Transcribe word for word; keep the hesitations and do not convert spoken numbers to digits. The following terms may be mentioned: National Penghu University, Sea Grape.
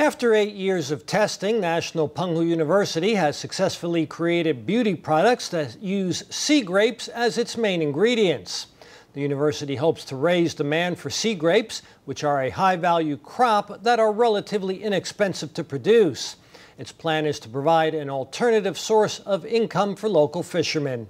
After eight years of testing, National Penghu University has successfully created beauty products that use sea grapes as its main ingredients. The university hopes to raise demand for sea grapes, which are a high-value crop that are relatively inexpensive to produce. Its plan is to provide an alternative source of income for local fishermen.